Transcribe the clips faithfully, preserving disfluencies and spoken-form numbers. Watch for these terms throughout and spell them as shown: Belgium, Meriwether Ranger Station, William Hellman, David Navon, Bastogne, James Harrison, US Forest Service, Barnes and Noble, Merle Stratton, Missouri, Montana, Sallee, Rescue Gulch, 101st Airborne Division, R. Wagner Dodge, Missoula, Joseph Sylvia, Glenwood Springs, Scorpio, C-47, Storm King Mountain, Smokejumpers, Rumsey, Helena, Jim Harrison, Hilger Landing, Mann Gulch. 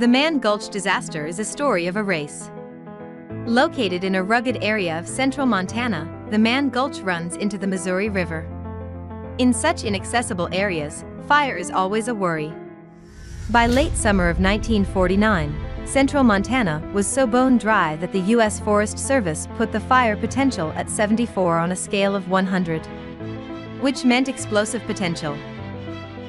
The Mann Gulch disaster is a story of a race. Located in a rugged area of central Montana, the Mann Gulch runs into the Missouri River. In such inaccessible areas, fire is always a worry. By late summer of nineteen forty-nine, central Montana was so bone dry that the U S Forest Service put the fire potential at seventy-four on a scale of one hundred, which meant explosive potential.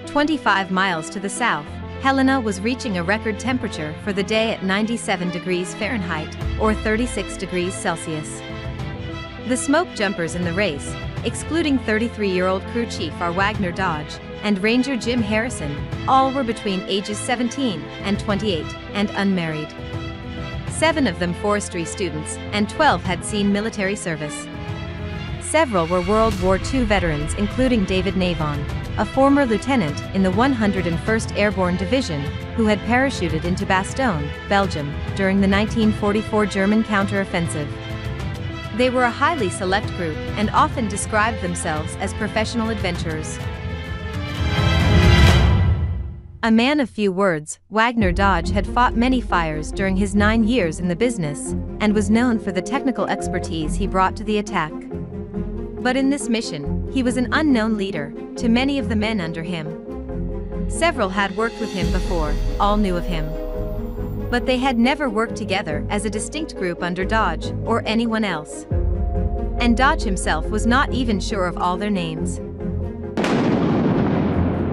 twenty-five miles to the south, Helena was reaching a record temperature for the day at ninety-seven degrees Fahrenheit, or thirty-six degrees Celsius. The Smokejumpers in the race, excluding thirty-three-year-old crew chief R. Wagner Dodge and Ranger Jim Harrison, all were between ages seventeen and twenty-eight and unmarried. Seven of them forestry students, and twelve had seen military service. Several were World War Two veterans, including David Navon, a former lieutenant in the one hundred first Airborne Division, who had parachuted into Bastogne, Belgium, during the nineteen forty-four German counteroffensive. They were a highly select group and often described themselves as professional adventurers. A man of few words, Wagner Dodge had fought many fires during his nine years in the business and was known for the technical expertise he brought to the attack. But in this mission, he was an unknown leader to many of the men under him. Several had worked with him before, all knew of him. But they had never worked together as a distinct group under Dodge or anyone else. And Dodge himself was not even sure of all their names.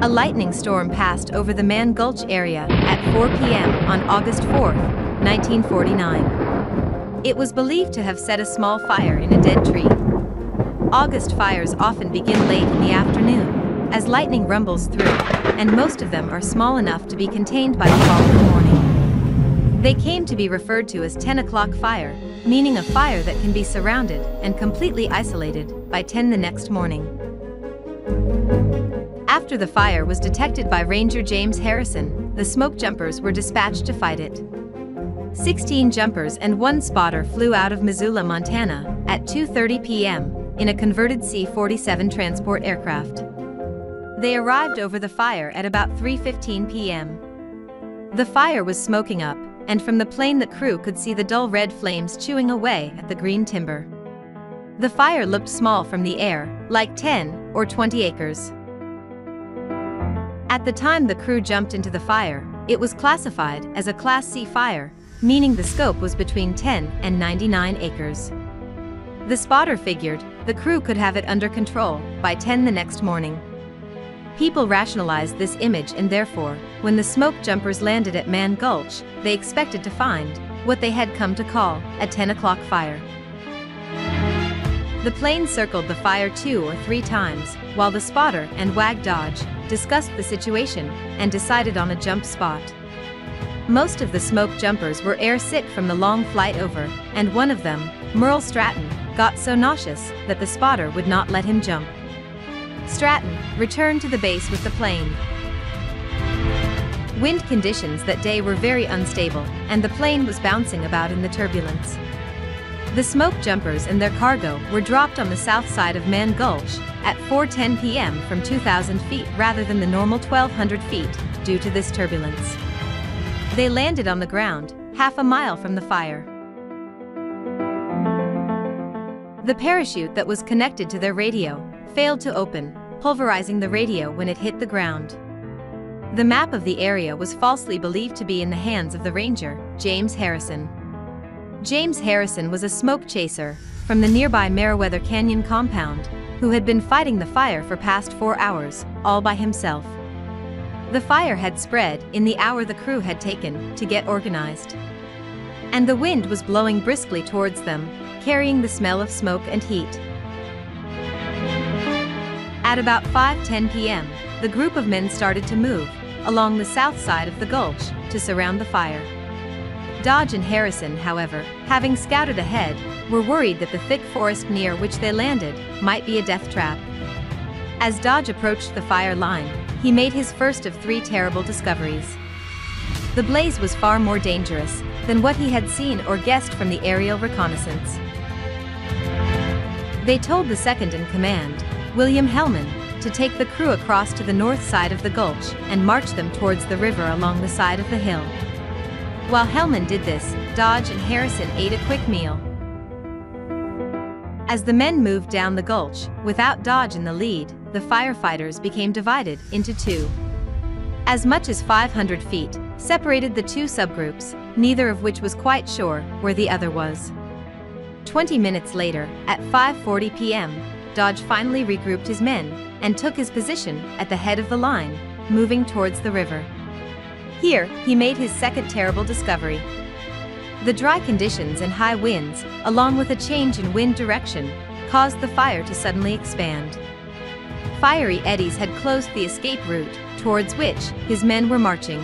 A lightning storm passed over the Mann Gulch area at four p m on August fourth, nineteen forty-nine. It was believed to have set a small fire in a dead tree. August fires often begin late in the afternoon, as lightning rumbles through, and most of them are small enough to be contained by the following morning. They came to be referred to as ten o'clock fire, meaning a fire that can be surrounded and completely isolated by ten the next morning. After the fire was detected by Ranger James Harrison, the Smokejumpers were dispatched to fight it. sixteen jumpers and one spotter flew out of Missoula, Montana, at two thirty p m in a converted C forty-seven transport aircraft. They arrived over the fire at about three fifteen p m The fire was smoking up, and from the plane the crew could see the dull red flames chewing away at the green timber. The fire looked small from the air, like ten or twenty acres. At the time the crew jumped into the fire, it was classified as a Class C fire, meaning the scope was between ten and ninety-nine acres. The spotter figured the crew could have it under control by ten the next morning. People rationalized this image, and therefore, when the Smokejumpers landed at Mann Gulch, they expected to find what they had come to call a ten o'clock fire. The plane circled the fire two or three times, while the spotter and Wag Dodge discussed the situation and decided on a jump spot. Most of the Smokejumpers were airsick from the long flight over, and one of them, Merle Stratton, got so nauseous that the spotter would not let him jump. Stratton returned to the base with the plane. Wind conditions that day were very unstable, and the plane was bouncing about in the turbulence. The Smokejumpers and their cargo were dropped on the south side of Mann Gulch at four ten p m from two thousand feet rather than the normal twelve hundred feet due to this turbulence. They landed on the ground, half a mile from the fire. The parachute that was connected to their radio failed to open, pulverizing the radio when it hit the ground. The map of the area was falsely believed to be in the hands of the ranger, James Harrison. James Harrison was a smoke chaser from the nearby Meriwether Canyon compound, who had been fighting the fire for past four hours, all by himself. The fire had spread in the hour the crew had taken to get organized. And the wind was blowing briskly towards them, carrying the smell of smoke and heat. At about five ten p m, the group of men started to move along the south side of the gulch to surround the fire. Dodge and Harrison, however, having scouted ahead, were worried that the thick forest near which they landed might be a death trap. As Dodge approached the fire line, he made his first of three terrible discoveries. The blaze was far more dangerous than what he had seen or guessed from the aerial reconnaissance. They told the second-in-command, William Hellman, to take the crew across to the north side of the gulch and march them towards the river along the side of the hill. While Hellman did this, Dodge and Harrison ate a quick meal. As the men moved down the gulch, without Dodge in the lead, the firefighters became divided into two. As much as five hundred feet separated the two subgroups, neither of which was quite sure where the other was. twenty minutes later, at five forty p m, Dodge finally regrouped his men and took his position at the head of the line, moving towards the river. Here, he made his second terrible discovery. The dry conditions and high winds, along with a change in wind direction, caused the fire to suddenly expand. Fiery eddies had closed the escape route, towards which his men were marching.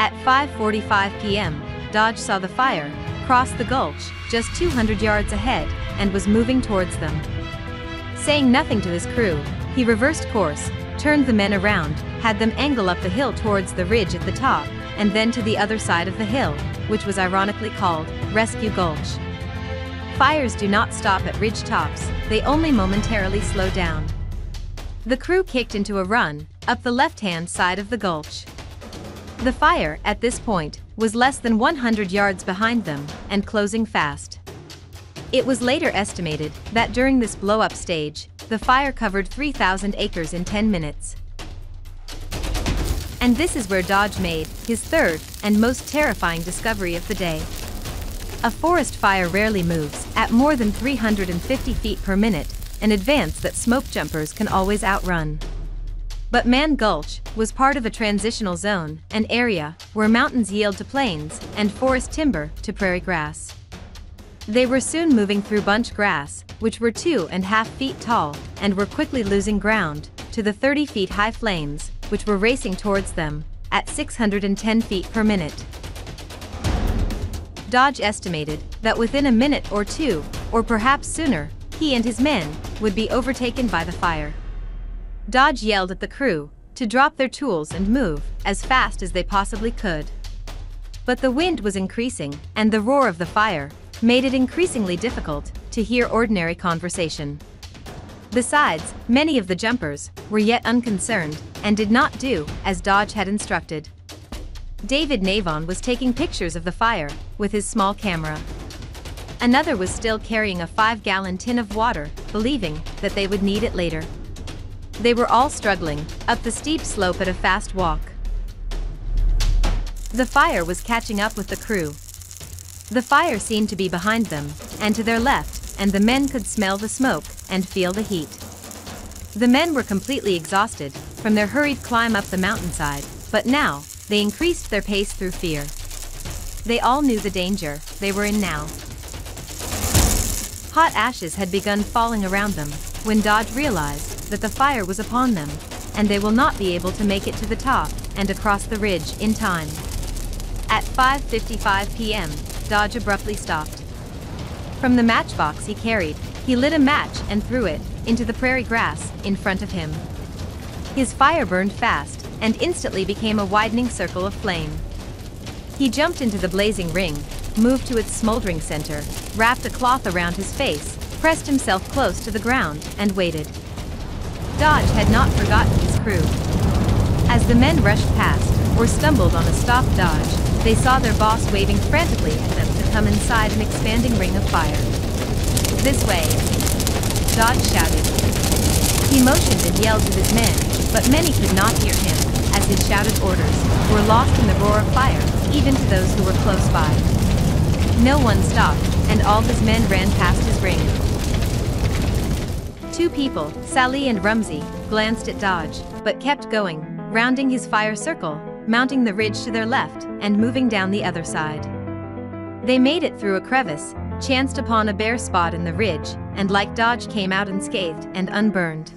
At five forty-five p m, Dodge saw the fire cross the gulch just two hundred yards ahead and was moving towards them. Saying nothing to his crew, he reversed course, turned the men around, had them angle up the hill towards the ridge at the top, and then to the other side of the hill, which was ironically called Rescue Gulch. Fires do not stop at ridge tops, they only momentarily slow down. The crew kicked into a run up the left-hand side of the gulch. The fire, at this point, was less than one hundred yards behind them and closing fast. It was later estimated that during this blow-up stage, the fire covered three thousand acres in ten minutes. And this is where Dodge made his third and most terrifying discovery of the day. A forest fire rarely moves at more than three hundred fifty feet per minute, an advance that smokejumpers can always outrun. But Mann Gulch was part of a transitional zone, an area where mountains yield to plains and forest timber to prairie grass. They were soon moving through bunch grass, which were two and a half feet tall, and were quickly losing ground to the thirty feet high flames, which were racing towards them at six hundred ten feet per minute. Dodge estimated that within a minute or two, or perhaps sooner, he and his men would be overtaken by the fire. Dodge yelled at the crew to drop their tools and move as fast as they possibly could. But the wind was increasing, and the roar of the fire made it increasingly difficult to hear ordinary conversation. Besides, many of the jumpers were yet unconcerned and did not do as Dodge had instructed. David Navon was taking pictures of the fire with his small camera. Another was still carrying a five-gallon tin of water, believing that they would need it later. They were all struggling up the steep slope at a fast walk. The fire was catching up with the crew. The fire seemed to be behind them and to their left, and the men could smell the smoke and feel the heat. The men were completely exhausted from their hurried climb up the mountainside, but now they increased their pace through fear. They all knew the danger they were in now. Hot ashes had begun falling around them when Dodge realized that the fire was upon them, and they will not be able to make it to the top and across the ridge in time. At five fifty-five p m, Dodge abruptly stopped. From the matchbox he carried, he lit a match and threw it into the prairie grass in front of him. His fire burned fast and instantly became a widening circle of flame. He jumped into the blazing ring, moved to its smoldering center, wrapped a cloth around his face, pressed himself close to the ground, and waited. Dodge had not forgotten his crew. As the men rushed past or stumbled on a stopped Dodge, they saw their boss waving frantically at them to come inside an expanding ring of fire. "This way!" Dodge shouted. He motioned and yelled to his men, but many could not hear him, as his shouted orders were lost in the roar of fire, even to those who were close by. No one stopped, and all his men ran past his ring. Two people, Sally and Rumsey, glanced at Dodge, but kept going, rounding his fire circle, mounting the ridge to their left, and moving down the other side. They made it through a crevice, chanced upon a bare spot in the ridge, and like Dodge came out unscathed and unburned.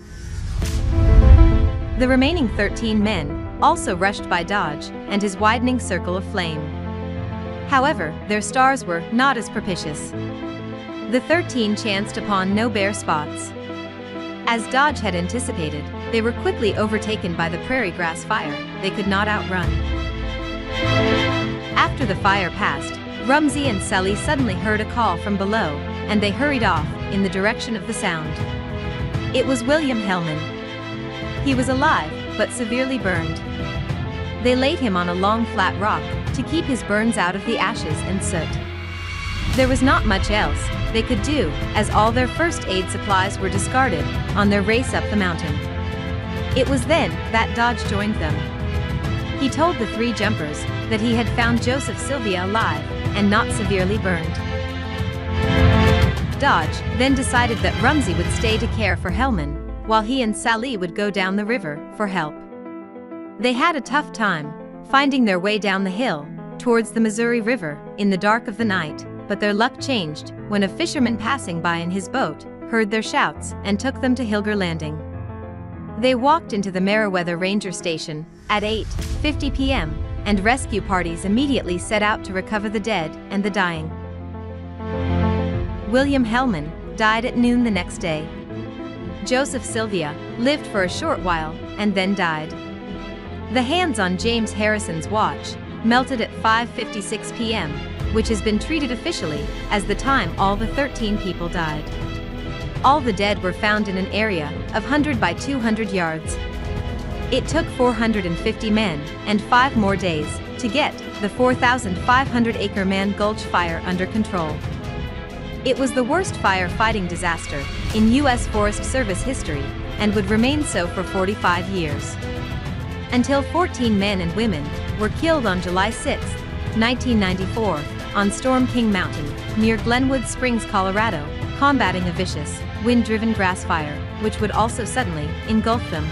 The remaining thirteen men also rushed by Dodge and his widening circle of flame. However, their stars were not as propitious. The thirteen chanced upon no bare spots. As Dodge had anticipated, they were quickly overtaken by the prairie grass fire they could not outrun. After the fire passed, Rumsey and Sully suddenly heard a call from below, and they hurried off in the direction of the sound. It was William Hellman. He was alive, but severely burned. They laid him on a long flat rock to keep his burns out of the ashes and soot. There was not much else they could do, as all their first aid supplies were discarded on their race up the mountain. It was then that Dodge joined them. He told the three jumpers that he had found Joseph Sylvia alive and not severely burned. Dodge then decided that Rumsey would stay to care for Hellman, while he and Sally would go down the river for help. They had a tough time finding their way down the hill towards the Missouri River in the dark of the night, but their luck changed when a fisherman passing by in his boat heard their shouts and took them to Hilger Landing. They walked into the Meriwether Ranger Station at eight fifty p m and rescue parties immediately set out to recover the dead and the dying. William Hellman died at noon the next day. Joseph Sylvia lived for a short while and then died. The hands on James Harrison's watch melted at five fifty-six p m, which has been treated officially as the time all the thirteen people died. All the dead were found in an area of one hundred by two hundred yards. It took four hundred fifty men and five more days to get the four thousand five hundred acre Mann Gulch fire under control. It was the worst firefighting disaster in U S Forest Service history and would remain so for forty-five years. Until fourteen men and women were killed on July sixth, nineteen ninety-four, on Storm King Mountain near Glenwood Springs, Colorado, combating a vicious, wind-driven grass fire, which would also suddenly engulf them.